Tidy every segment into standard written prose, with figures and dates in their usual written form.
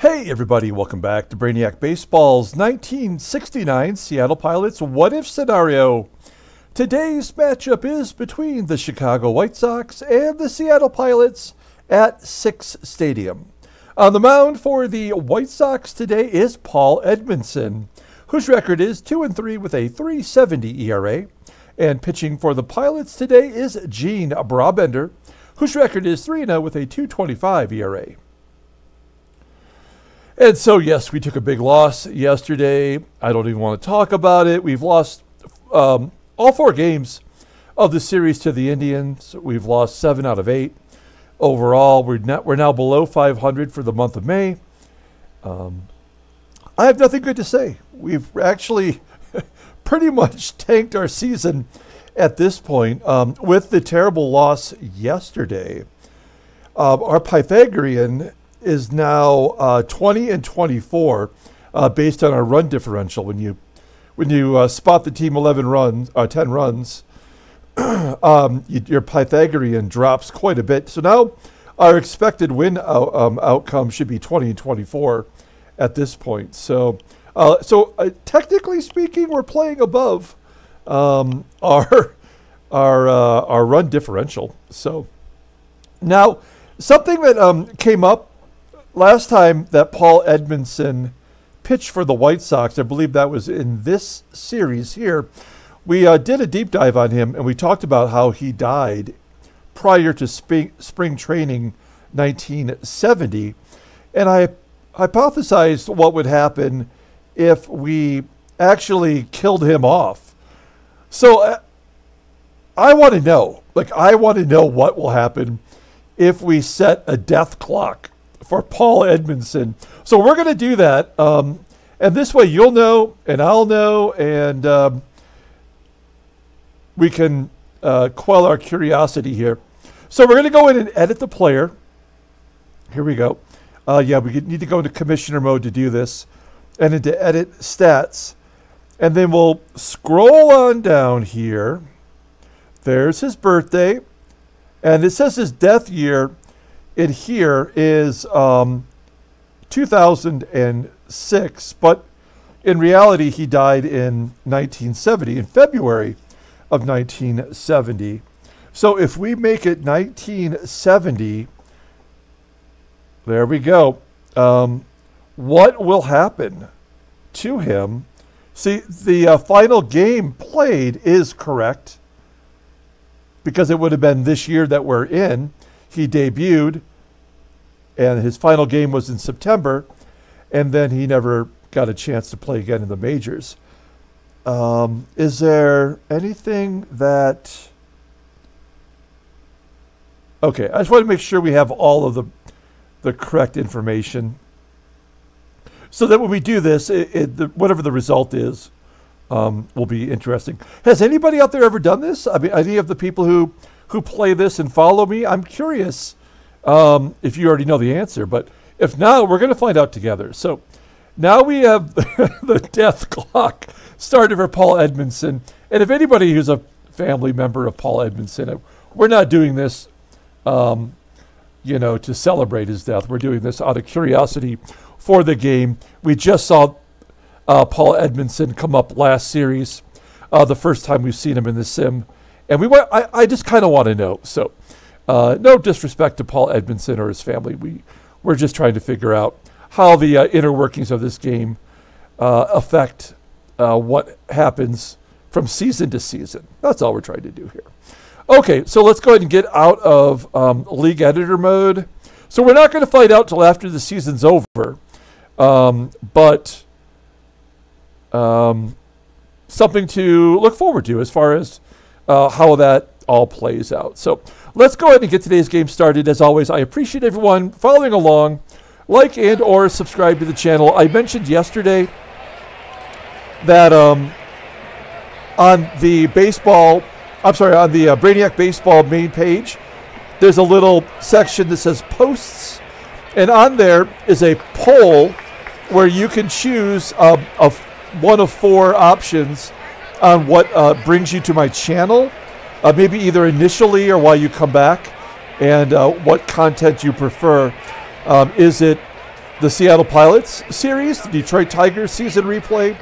Hey everybody, welcome back to Brainiac Baseball's 1969 Seattle Pilots What If Scenario. Today's matchup is between the Chicago White Sox and the Seattle Pilots at Sicks' Stadium. On the mound for the White Sox today is Paul Edmondson, whose record is 2-3 with a 3.70 ERA. And pitching for the Pilots today is Gene Brabender, whose record is 3-0 with a 2.25 ERA. And so, yes, we took a big loss yesterday. I don't even want to talk about it. We've lost all four games of the series to the Indians. We've lost 7 out of 8. Overall, we're now below 500 for the month of May. I have nothing good to say. We've actually pretty much tanked our season at this point with the terrible loss yesterday. Our Pythagorean is now 20-24 based on our run differential. When you spot the team 10 runs, your Pythagorean drops quite a bit. So now our expected win outcome should be 20-24 at this point. So technically speaking, we're playing above our run differential. So now something that came up last time that Paul Edmondson pitched for the White Sox, I believe that was in this series here, we did a deep dive on him, and we talked about how he died prior to spring training 1970. And I hypothesized what would happen if we actually killed him off. So I want to know. Like, I want to know what will happen if we set a death clock for Paul Edmondson. So we're going to do that. And this way you'll know and I'll know, and we can quell our curiosity here. So we're going to go in and edit the player. Here we go. Yeah, we need to go into commissioner mode to do this and into edit stats. And then we'll scroll on down here. There's his birthday. And it says his death year in here is 2006, but in reality he died in 1970, in February of 1970. So if we make it 1970, there we go. What will happen to him? See, the final game played is correct, because it would have been this year that we're in. He debuted, and his final game was in September, and then he never got a chance to play again in the majors. Is there anything that... Okay, I just want to make sure we have all of the correct information, so that when we do this, whatever the result is will be interesting. Has anybody out there ever done this? I mean, any of the people who play this and follow me? I'm curious if you already know the answer, but if not, we're going to find out together. So now we have the death clock started for Paul Edmondson. And if anybody who's a family member of Paul Edmondson, we're not doing this to celebrate his death. We're doing this out of curiosity for the game. We just saw Paul Edmondson come up last series, the first time we've seen him in the sim. And I just kind of want to know. So no disrespect to Paul Edmondson or his family. We're just trying to figure out how the inner workings of this game affect what happens from season to season. That's all we're trying to do here. Okay, so let's go ahead and get out of league editor mode. So we're not going to find out till after the season's over. But something to look forward to as far as how that all plays out. So let's go ahead and get today's game started. As always, I appreciate everyone following along. Like and or subscribe to the channel. I mentioned yesterday that on the Brainiac Baseball main page, there's a little section that says posts, and on there is a poll where you can choose one of four options on what brings you to my channel, maybe either initially or while you come back, and what content you prefer. Is it the Seattle Pilots series, the Detroit Tigers season replay,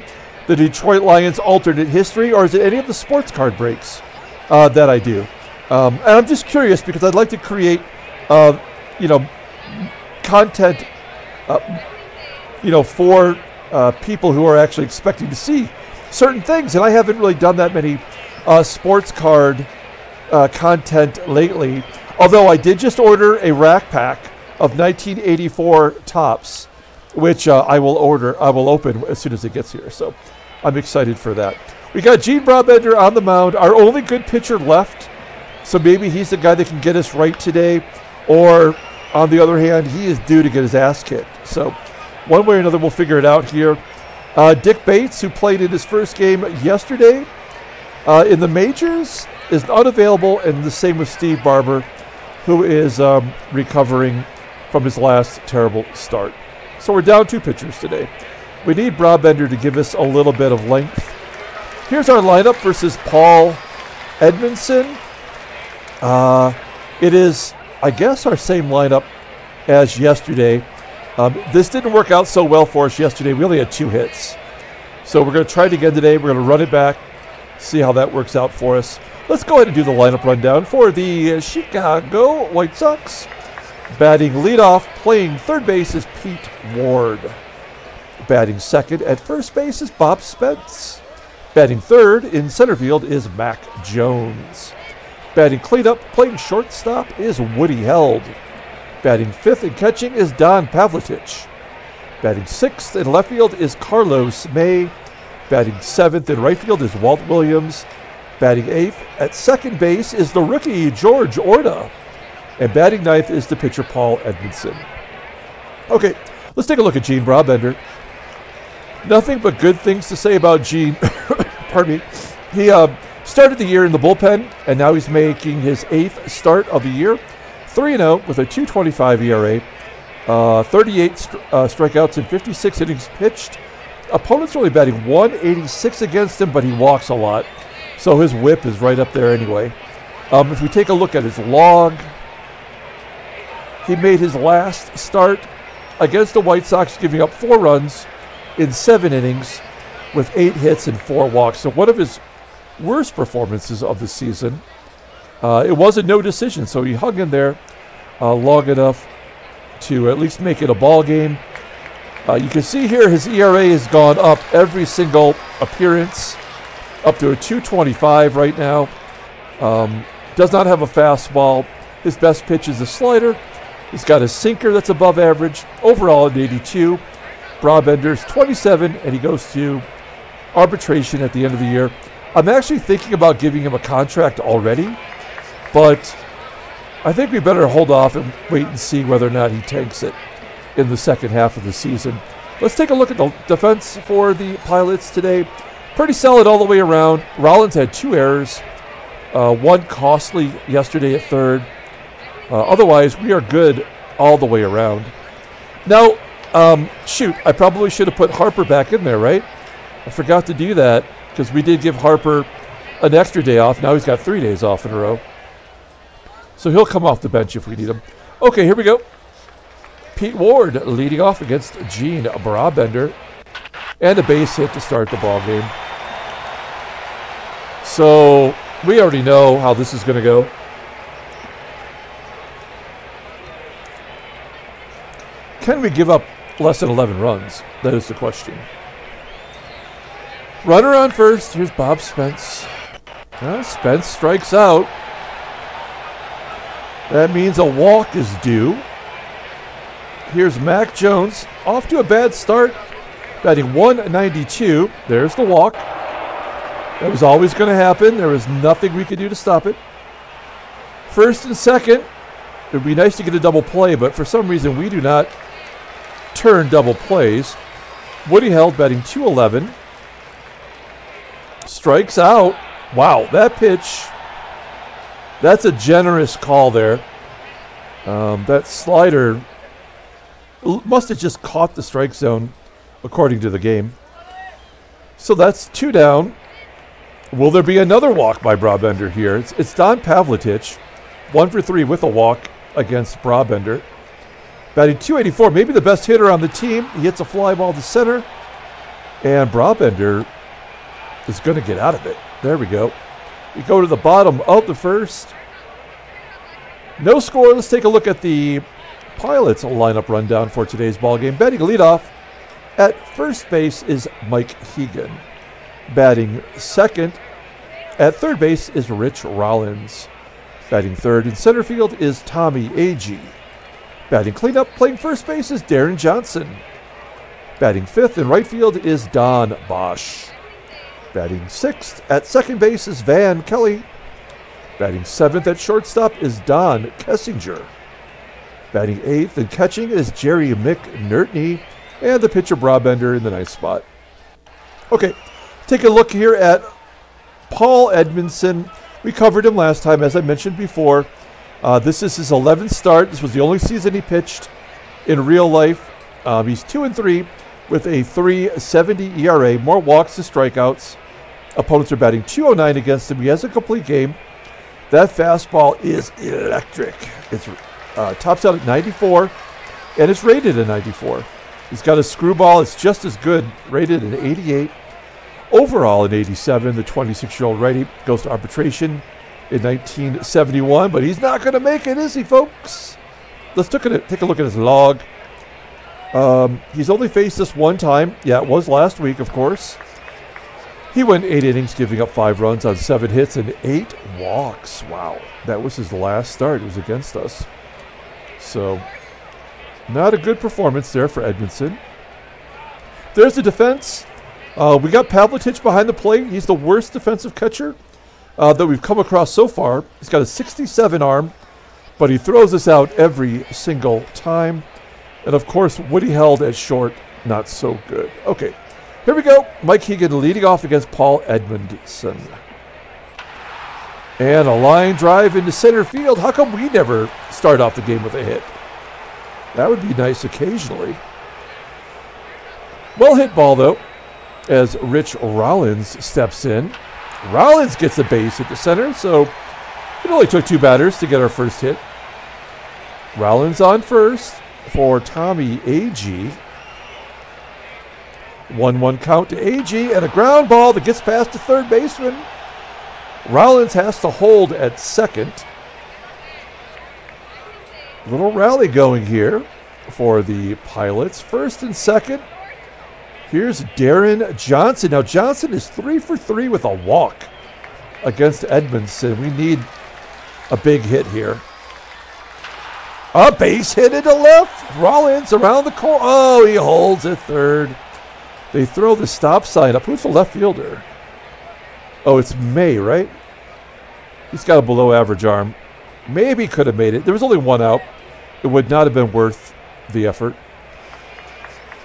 the Detroit Lions alternate history, or is it any of the sports card breaks that I do? And I'm just curious because I'd like to create, you know, content, you know, for people who are actually expecting to see certain things. And I haven't really done that many sports card content lately, although I did just order a rack pack of 1984 tops, which I will open as soon as it gets here. So I'm excited for that. We got Gene Brabender on the mound, our only good pitcher left. So maybe he's the guy that can get us right today, or on the other hand, he is due to get his ass kicked. So one way or another, we'll figure it out here. Dick Bates, who played in his first game yesterday in the majors, is unavailable, and the same with Steve Barber, who is recovering from his last terrible start. So we're down two pitchers today. We need Brabender to give us a little bit of length. Here's our lineup versus Paul Edmondson. It is, I guess, our same lineup as yesterday. This didn't work out so well for us yesterday. We only had 2 hits. So we're going to try it again today. We're going to run it back, see how that works out for us. Let's go ahead and do the lineup rundown for the Chicago White Sox. Batting leadoff, playing third base is Pete Ward. Batting second at first base is Bob Spence. Batting third in center field is Mac Jones. Batting cleanup, playing shortstop is Woody Held. Batting fifth and catching is Don Pavletich. Batting sixth in left field is Carlos May. Batting seventh in right field is Walt Williams. Batting eighth at second base is the rookie Jorge Orta. And batting ninth is the pitcher Paul Edmondson. Okay, let's take a look at Gene Brabender. Nothing but good things to say about Gene. Pardon me. He started the year in the bullpen, and now he's making his 8th start of the year. 3-0 with a 2.25 ERA, 38 strikeouts in 56 innings pitched. Opponents really batting 186 against him, but he walks a lot. So his whip is right up there anyway. If we take a look at his log, he made his last start against the White Sox, giving up 4 runs in 7 innings with 8 hits and 4 walks. So one of his worst performances of the season. It was a no decision, so he hung in there long enough to at least make it a ball game. You can see here his ERA has gone up every single appearance, up to a 2.25 right now. Does not have a fastball. His best pitch is a slider. He's got a sinker that's above average. Overall at 82. Brabender's 27, and he goes to arbitration at the end of the year. I'm actually thinking about giving him a contract already, but I think we better hold off and wait and see whether or not he tanks it in the second half of the season. Let's take a look at the defense for the Pilots today. Pretty solid all the way around. Rollins had 2 errors, one costly yesterday at third. Otherwise, we are good all the way around. Now, shoot, I probably should have put Harper back in there, right? I forgot to do that because we did give Harper an extra day off. Now he's got 3 days off in a row. So he'll come off the bench if we need him. Okay, here we go. Pete Ward leading off against Gene Brabender. And a base hit to start the ball game. So we already know how this is going to go. Can we give up less than 11 runs? That is the question. Runner on first. Here's Bob Spence. Spence strikes out. That means a walk is due. Here's Mac Jones. Off to a bad start. Batting 192. There's the walk. That was always going to happen. There was nothing we could do to stop it. First and second. It would be nice to get a double play, but for some reason we do not turn double plays. Woody Held batting 211. Strikes out. Wow, that pitch. That's a generous call there. That slider must have just caught the strike zone, according to the game. So that's 2 down. Will there be another walk by Brabender here? It's Don Pavletich, 1 for 3 with a walk against Brabender. batting .284, maybe the best hitter on the team. He hits a fly ball to center, and Brabender is going to get out of it. There we go. We go to the bottom of the first. No score. Let's take a look at the Pilots lineup rundown for today's ballgame. Batting leadoff at first base is Mike Hegan. Batting second. At third base is Rich Rollins. Batting third in center field is Tommie Agee. Batting cleanup, playing first base, is Deron Johnson. Batting fifth in right field is Don Bosch. Batting sixth at second base is Van Kelly. Batting seventh at shortstop is Don Kessinger. Batting eighth and catching is Jerry McNertney, and the pitcher Brabender in the ninth spot. Okay, take a look here at Paul Edmondson. We covered him last time, as I mentioned before. This is his 11th start. This was the only season he pitched in real life. He's 2-3 with a 3.70 ERA. More walks to strikeouts. Opponents are batting .209 against him. He has a complete game. That fastball is electric. It's tops out at 94, and it's rated at 94. He's got a screwball. It's just as good, rated at 88. Overall in 87, the 26-year-old righty goes to arbitration in 1971, but he's not going to make it, is he, folks? Let's take a look at his log. He's only faced this one time. Yeah, it was last week, of course. He went 8 innings, giving up 5 runs on 7 hits and 8 walks. Wow, that was his last start. It was against us. So, not a good performance there for Edmondson. There's the defense. We got Pavletich behind the plate. He's the worst defensive catcher that we've come across so far. He's got a 67 arm, but he throws us out every single time. And, of course, Woody Held at short, not so good. Okay, here we go. Mike Hegan leading off against Paul Edmondson. And a line drive into center field. How come we never start off the game with a hit? That would be nice occasionally. Well hit ball, though, as Rich Rollins steps in. Rollins gets the base at the center, so it only took 2 batters to get our first hit. Rollins on first for Tommie Agee. 1-1 count to Agee, and a ground ball that gets past the third baseman. Rollins has to hold at second. Little rally going here for the Pilots. First and second. Here's Deron Johnson. Now Johnson is 3 for 3 with a walk against Edmondson. We need a big hit here. A base hit into left. Rollins around the corner. Oh, he holds at third. They throw the stop sign up. Who's the left fielder? Oh, it's May, right? He's got a below average arm. Maybe could have made it. There was only 1 out. It would not have been worth the effort.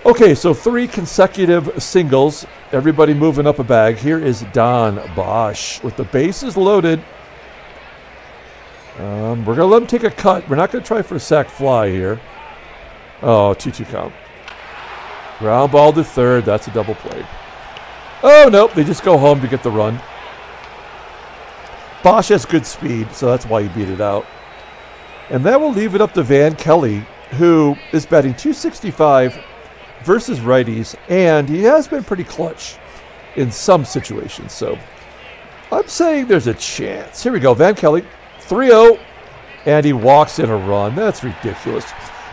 Okay, so 3 consecutive singles. Everybody moving up a bag. Here is Don Bosch with the bases loaded. We're going to let him take a cut. We're not going to try for a sac fly here. Oh, 2-2 count. Ground ball to third. That's a double play. Oh, nope. They just go home to get the run. Bosch has good speed, so that's why he beat it out. And that will leave it up to Van Kelly, who is batting .265 versus righties, and he has been pretty clutch in some situations. So I'm saying there's a chance. Here we go. Van Kelly, 3-0, and he walks in a run. That's ridiculous.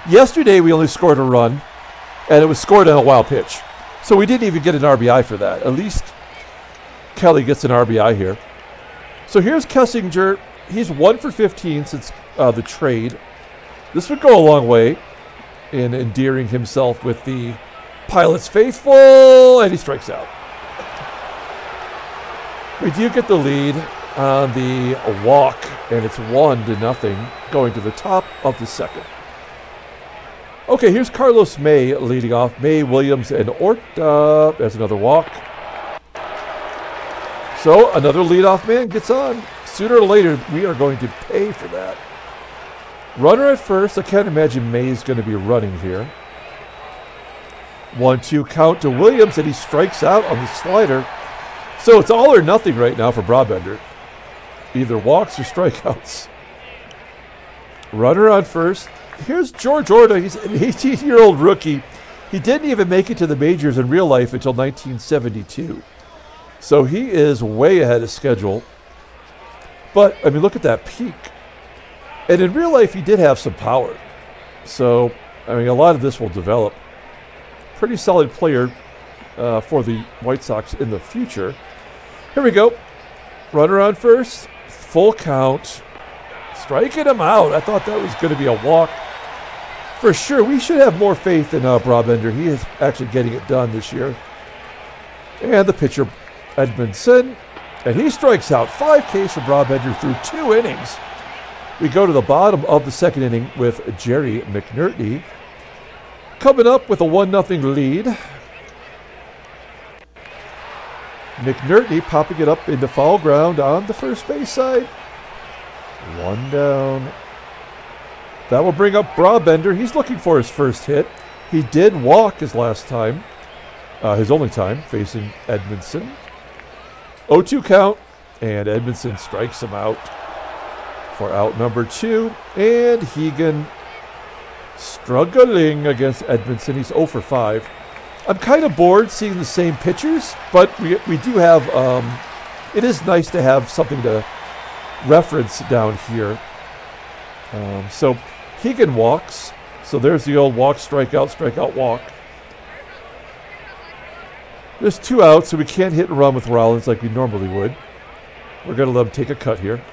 Yesterday we only scored a run, and it was scored on a wild pitch. So we didn't even get an RBI for that. At least Kelly gets an RBI here. So here's Kessinger. He's 1 for 15 since the trade. This would go a long way in endearing himself with the Pilots faithful, and he strikes out. We do get the lead on the walk, and it's 1-0 going to the top of the second. Okay, here's Carlos May leading off. May, Williams, and Orta. There's another walk. So another leadoff man gets on. Sooner or later, we are going to pay for that. Runner at first. I can't imagine May is going to be running here. 1-2 count to Williams, and he strikes out on the slider. So it's all or nothing right now for Brabender. Either walks or strikeouts. Runner on first. Here's Jorge Orta. He's an 18-year-old rookie. He didn't even make it to the majors in real life until 1972. So he is way ahead of schedule. But, I mean, look at that peak. And in real life, he did have some power. So, I mean, a lot of this will develop. Pretty solid player for the White Sox in the future. Here we go. Runner on first. Full count. Striking him out. I thought that was going to be a walk. For sure, we should have more faith in Brabender. He is actually getting it done this year. And the pitcher, Edmondson. And he strikes out. 5Ks for Brabender through 2 innings. We go to the bottom of the second inning with Jerry McNertney. Coming up with a 1-0 lead. McNertney popping it up into foul ground on the first base side. 1 down. That will bring up Brabender. He's looking for his first hit. He did walk his last time. His only time facing Edmondson. 0-2 count, and Edmondson strikes him out for out number 2. And Hegan struggling against Edmondson. He's 0 for 5. I'm kind of bored seeing the same pitchers, but we do have, it is nice to have something to reference down here. So Hegan walks. So there's the old walk, strikeout, walk. There's 2 outs, so we can't hit and run with Rollins like we normally would. We're going to let him take a cut here.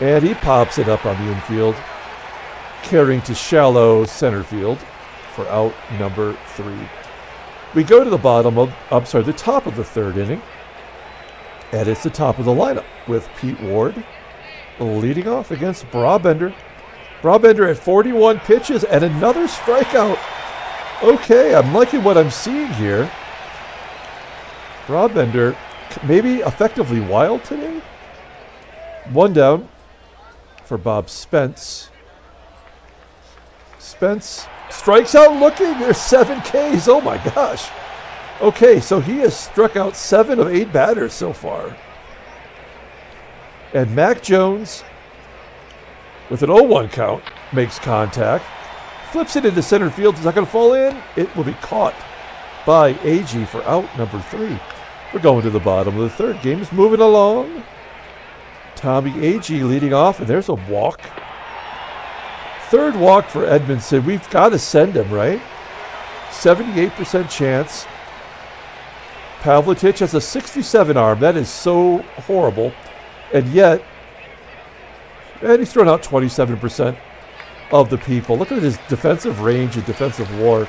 And he pops it up on the infield, carrying to shallow center field for out number 3. We go to the top of the third inning. And it's the top of the lineup with Pete Ward leading off against Brabender. Brabender at 41 pitches and another strikeout. Okay, I'm liking what I'm seeing here. Brabender maybe effectively wild today. 1 down for Bob Spence. Spence strikes out looking. There's 7Ks. Oh my gosh. Okay, so he has struck out 7 of 8 batters so far. And Mac Jones, with an 0-1 count, makes contact. Flips it into center field. It's not going to fall in. It will be caught by Agee for out number 3. We're going to the bottom of the third. Game's moving along. Tommie Agee leading off, and there's a walk. 3rd walk for Edmondson. We've got to send him, right? 78% chance. Pavletich has a 67 arm. That is so horrible. And yet, he's thrown out 27% of the people. Look at his defensive range and defensive war.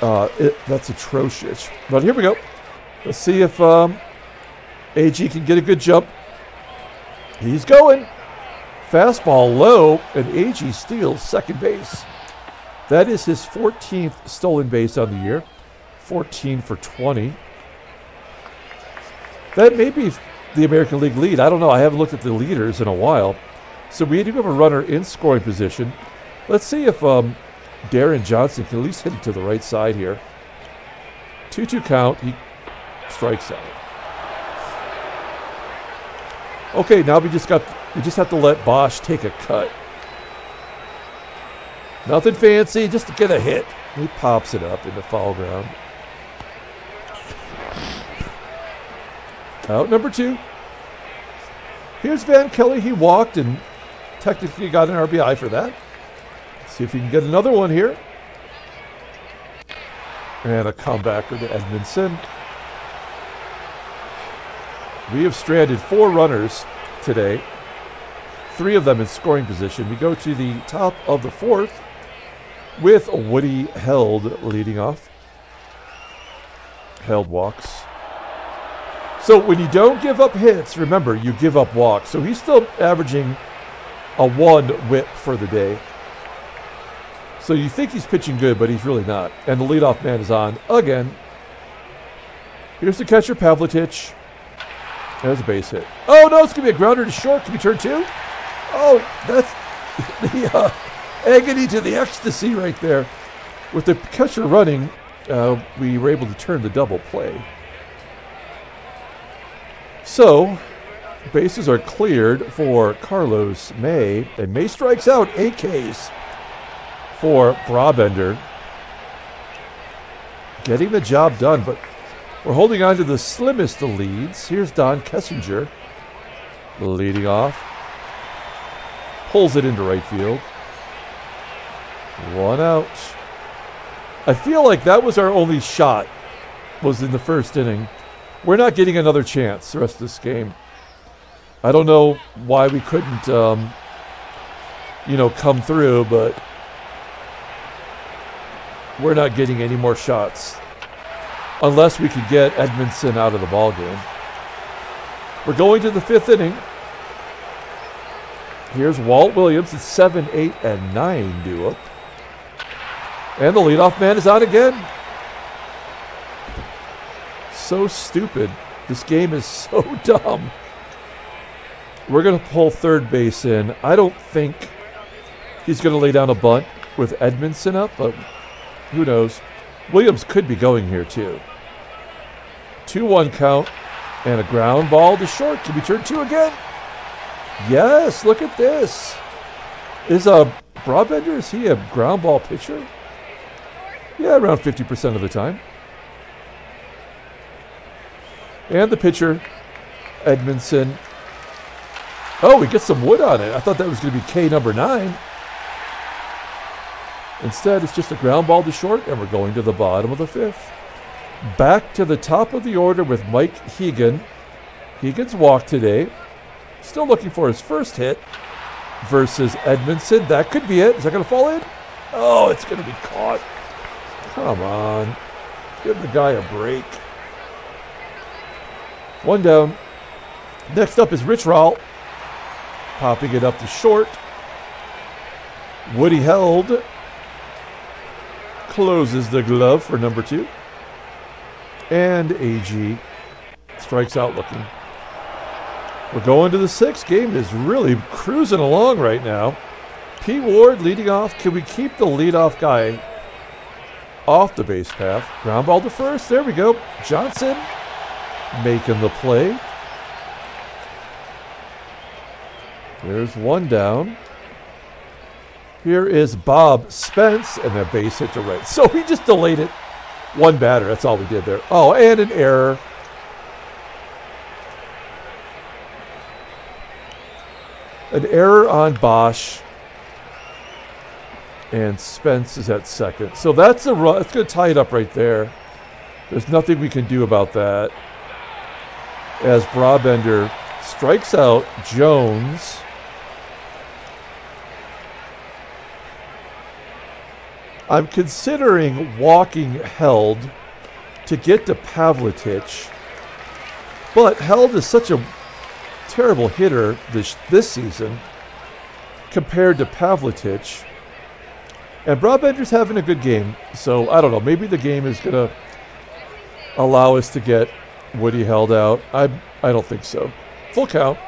That's atrocious. But here we go. Let's see if Agee can get a good jump. He's going. Fastball low, and Agee steals second base. That is his 14th stolen base on the year. 14 for 20. That may be the American League lead. I don't know. I haven't looked at the leaders in a while. So we do have a runner in scoring position. Let's see if Deron Johnson can at least hit it to the right side here. 2-2 count. He strikes out. Okay, now we just have to let Bosch take a cut. Nothing fancy, just to get a hit. He pops it up in the foul ground. Out number 2. Here's Van Kelly. He walked and technically got an RBI for that. Let's see if he can get another one here. And a comebacker to Edmondson. We have stranded 4 runners today. 3 of them in scoring position. We go to the top of the 4th with Woody Held leading off. Held walks. So when you don't give up hits, remember, you give up walks. So he's still averaging a 1 whip for the day. So you think he's pitching good, but he's really not. And the leadoff man is on again. Here's the catcher, Pavletich. There's a base hit. Oh, no, it's going to be a grounder to short. Can we turn 2? Oh, that's the agony to the ecstasy right there. With the catcher running, we were able to turn the double play. So, Bases are cleared for Carlos May, and May strikes out. 8 Ks for Brabender. Getting the job done, but we're holding on to the slimmest of leads. Here's Don Kessinger leading off. Pulls it into right field. One out. I feel like that was our only shot, was in the first inning. We're not getting another chance the rest of this game. I don't know why we couldn't, you know, come through, but we're not getting any more shots unless we could get Edmondson out of the ballgame. We're going to the fifth inning. Here's Walt Williams. It's 7, 8, and 9 due up. And the leadoff man is out again. So stupid. This game is so dumb. We're going to pull third base in. I don't think he's going to lay down a bunt with Edmondson up, but who knows? Williams could be going here, too. 2-1 count, and a ground ball to short. Can we turn two again? Yes, look at this. Is Brabender, is he a ground ball pitcher? Yeah, around 50% of the time. And the pitcher, Edmondson. Oh, we get some wood on it. I thought that was going to be K number 9. Instead, it's just a ground ball to short, and we're going to the bottom of the fifth. Back to the top of the order with Mike Hegan. Hegan's walked today. Still looking for his first hit versus Edmondson. That could be it. Is that going to fall in? Oh, it's going to be caught. Come on. Give the guy a break. One down. Next up is Rich Rollins. Popping it up to short. Woody Held closes the glove for number 2. And Agee strikes out looking. We're going to the 6th. Game is really cruising along right now. Pete Ward leading off. Can we keep the leadoff guy off the base path? Ground ball to first. There we go. Johnson making the play. There's one down. Here is Bob Spence, and that base hit to right. So we just delayed it. One batter, that's all we did there. Oh, and an error. An error on Bosch. And Spence is at second. So that's a run. It's going to tie it up right there. There's nothing we can do about that. As Brabender strikes out Jones. I'm considering walking Held to get to Pavletich, but Held is such a terrible hitter this season compared to Pavletich, and Brabender's having a good game, so I don't know, maybe the game is going to allow us to get Woody Held out. I don't think so. Full count.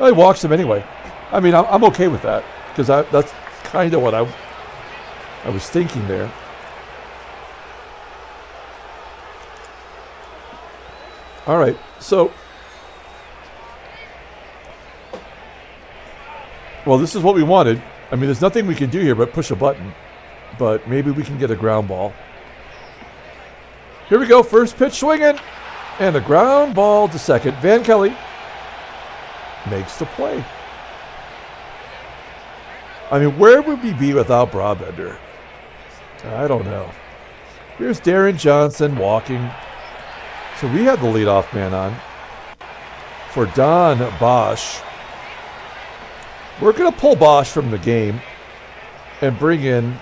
Well, he walks him anyway. I mean, I'm okay with that, because that's kind of what I was thinking there. All right, so, well, this is what we wanted. I mean, there's nothing we can do here but push a button, but maybe we can get a ground ball. Here we go, first pitch swinging, and a ground ball to second. Van Kelly makes the play. I mean, where would we be without Brabender? I don't know. Here's Deron Johnson walking. So we have the leadoff man on for Don Bosch. We're going to pull Bosch from the game and bring in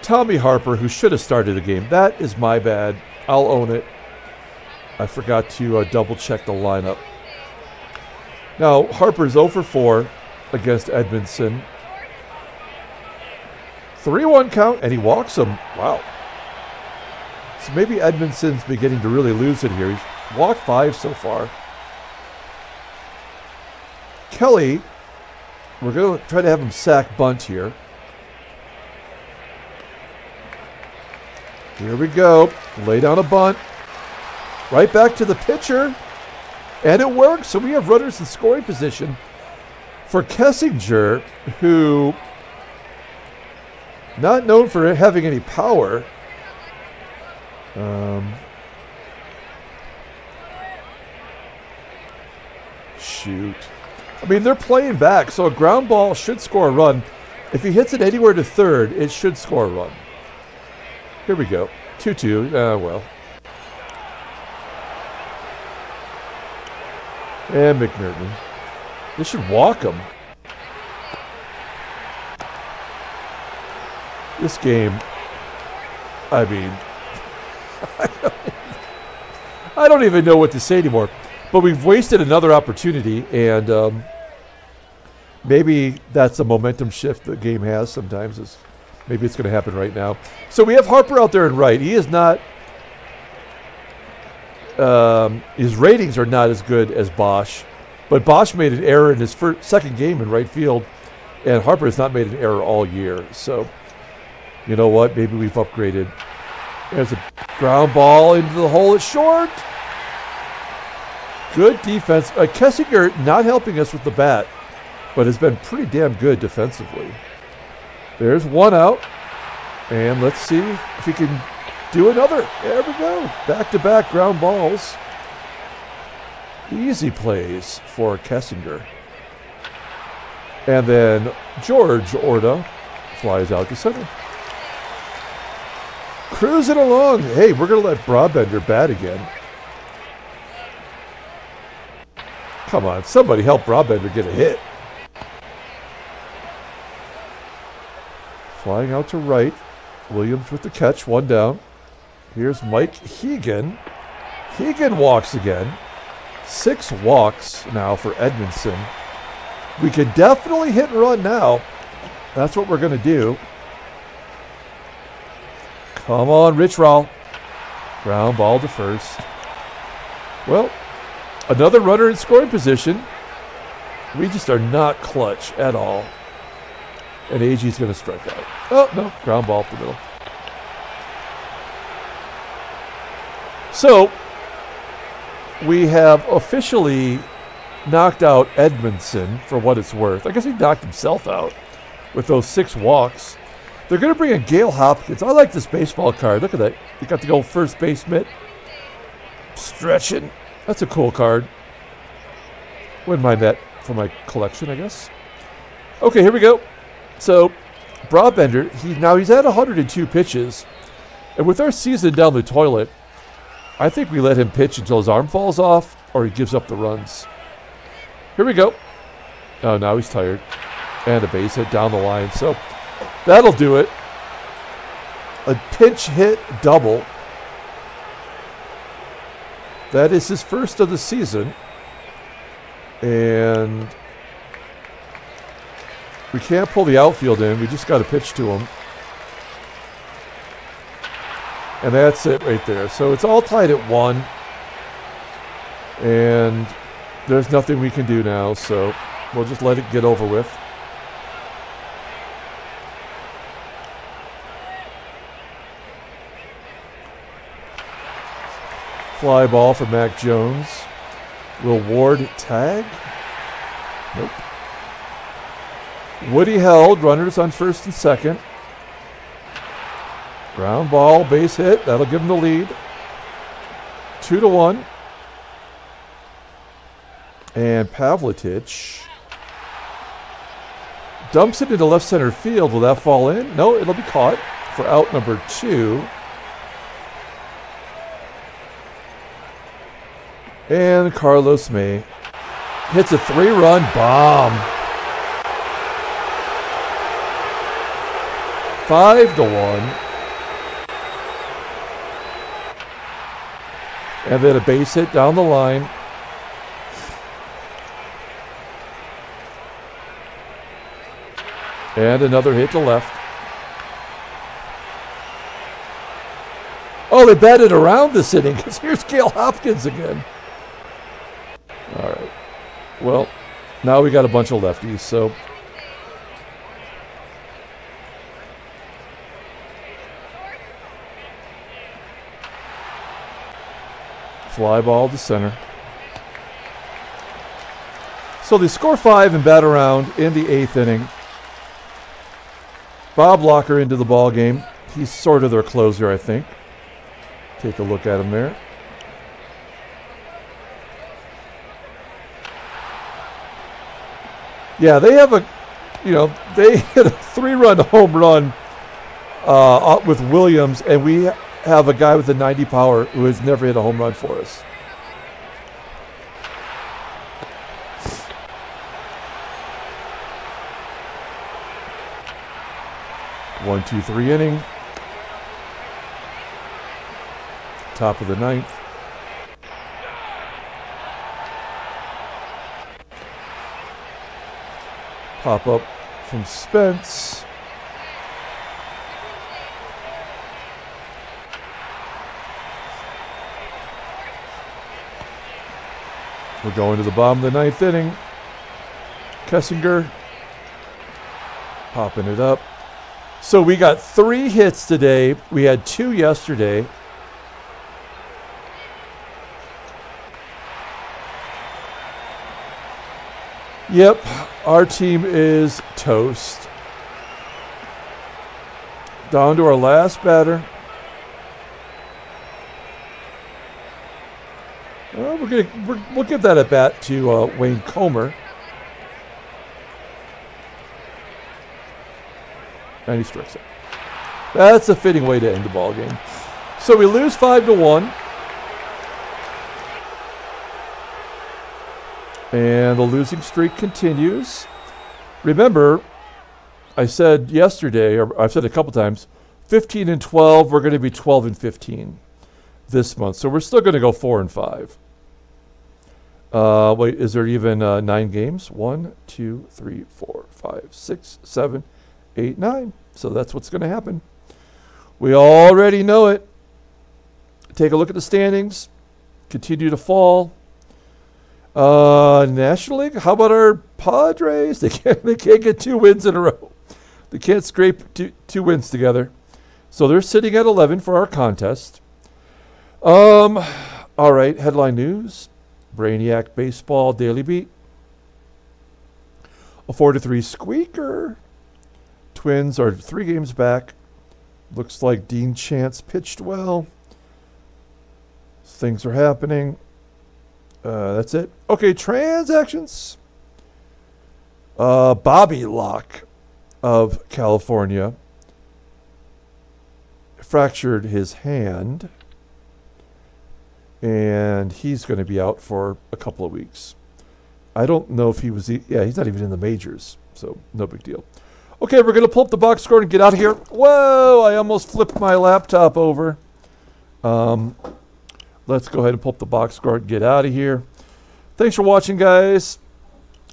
Tommy Harper, who should have started the game. That is my bad. I'll own it. I forgot to double-check the lineup. Now, Harper's 0 for 4 against Edmondson. 3-1 count, and he walks him. Wow. So maybe Edmondson's beginning to really lose it here. He's walked 5 so far. Kelly, we're going to try to have him sack bunt here. Here we go. Lay down a bunt. Right back to the pitcher. And it worked. So we have runners in scoring position for Kessinger, who, not known for having any power. Shoot. I mean, they're playing back, so a ground ball should score a run. If he hits it anywhere to third, it should score a run. Here we go. 2-2. Well. And McNertney. They should walk him. This game, I mean, I don't even know what to say anymore. But we've wasted another opportunity, and maybe that's a momentum shift the game has sometimes. Is maybe it's going to happen right now. So we have Harper out there in right. He is not, his ratings are not as good as Bosch. But Bosch made an error in his second game in right field, and Harper has not made an error all year. So, you know what? Maybe we've upgraded. There's a ground ball into the hole. It's short. Good defense. Kessinger not helping us with the bat, but has been pretty damn good defensively. There's one out. And let's see if he can do another. There we go. Back-to-back ground balls. Easy plays for Kessinger. And then Jorge Orta flies out to center. Cruising along. Hey, we're going to let Brabender bat again. Come on, somebody help Brabender get a hit. Flying out to right. Williams with the catch, one down. Here's Mike Hegan. Hegan walks again. 6 walks now for Edmondson. We could definitely hit and run now. That's what we're going to do. Come on, Rich Roll. Ground ball to first. Well, another runner in scoring position. We just are not clutch at all. And Agee's going to strike out. Oh, no. Ground ball up the middle. So, we have officially knocked out Edmondson for what it's worth. I guess he knocked himself out with those 6 walks. They're going to bring in Gail Hopkins. I like this baseball card. Look at that. You got the old first baseman stretching. That's a cool card. Wouldn't mind that for my collection, I guess. Okay, here we go. So, Brabender, he's at 102 pitches. And with our season down the toilet, I think we let him pitch until his arm falls off or he gives up the runs. Here we go. Oh, now he's tired. And a base hit down the line. So, that'll do it. A pinch hit double. That is his first of the season. And we can't pull the outfield in. We just got to pitch to him. And that's it right there. So it's all tied at 1. And there's nothing we can do now. So we'll just let it get over with. Fly ball for Mac Jones. Will Ward tag? Nope. Woody Held, runners on first and second. Ground ball, base hit. That'll give him the lead. 2-1. And Pavletich dumps it into left center field. Will that fall in? No, it'll be caught for out number 2. And Carlos May hits a 3-run bomb. 5-1. And then a base hit down the line. And another hit to left. Oh, they batted around this inning because here's Gail Hopkins again. All right. Well, now we got a bunch of lefties, so fly ball to center. So they score five and bat around in the eighth inning. Bob Locker into the ball game. He's sort of their closer, I think. Take a look at him there. Yeah, they have a, you know, they hit a three-run home run with Williams, and we have a guy with a 90 power who has never hit a home run for us. One, two, three inning. Top of the ninth. Pop up from Spence. We're going to the bottom of the ninth inning. Kessinger popping it up. So we got 3 hits today. We had 2 yesterday. Yep, our team is toast. Down to our last batter. Well, we'll give that at bat to Wayne Comer. And he strikes it. That's a fitting way to end the ball game. So we lose 5-1. And the losing streak continues. Remember, I said yesterday, or I've said a couple times, 15-12, we're going to be 12-15 this month. So we're still going to go 4-5. Wait, is there even 9 games? 1, 2, 3, 4, 5, 6, 7, 8, 9. So that's what's going to happen. We already know it. Take a look at the standings. Continue to fall. National League, how about our Padres? They can't get 2 wins in a row. They can't scrape two wins together. So they're sitting at 11 for our contest. All right, headline news. Brainiac Baseball Daily Beat. A 4-3 squeaker. Twins are 3 games back. Looks like Dean Chance pitched well. Things are happening. That's it. Okay, transactions. Bobby Locke of California fractured his hand, and he's going to be out for a couple of weeks. I don't know if he was. Yeah, he's not even in the majors, so no big deal. Okay, we're going to pull up the box score and get out of here. Whoa! I almost flipped my laptop over. Let's go ahead and pull up the box score and get out of here. Thanks for watching, guys.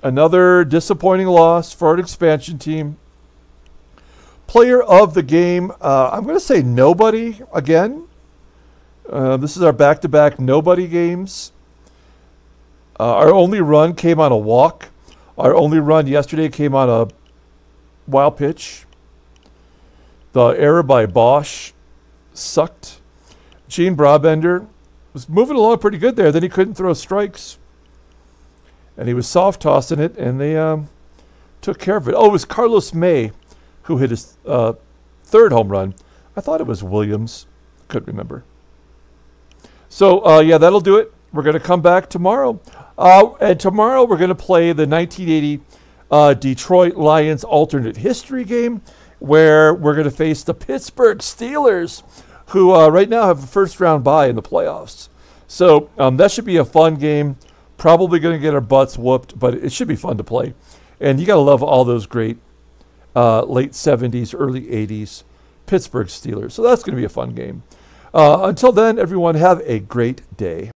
Another disappointing loss for our expansion team. Player of the game, I'm going to say nobody again. This is our back-to-back nobody games. Our only run came on a walk. Our only run yesterday came on a wild pitch. The error by Bosch sucked. Gene Brabender was moving along pretty good there. Then he couldn't throw strikes. And he was soft-tossing it, and they took care of it. Oh, it was Carlos May who hit his 3rd home run. I thought it was Williams. Couldn't remember. So, yeah, that'll do it. We're going to come back tomorrow. And tomorrow we're going to play the 1980 Detroit Lions alternate history game, where we're going to face the Pittsburgh Steelers, who right now have a first-round bye in the playoffs. So that should be a fun game. Probably going to get our butts whooped, but it should be fun to play. And you got to love all those great late 70s, early 80s Pittsburgh Steelers. So that's going to be a fun game. Until then, everyone, have a great day.